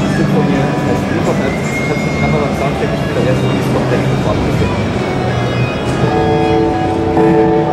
halbes Stück von mir, das heißt Liebhoff, hat sich gerade mal beim Soundcheck gespielt, da wäre es wirklich komplett sofort gesehen.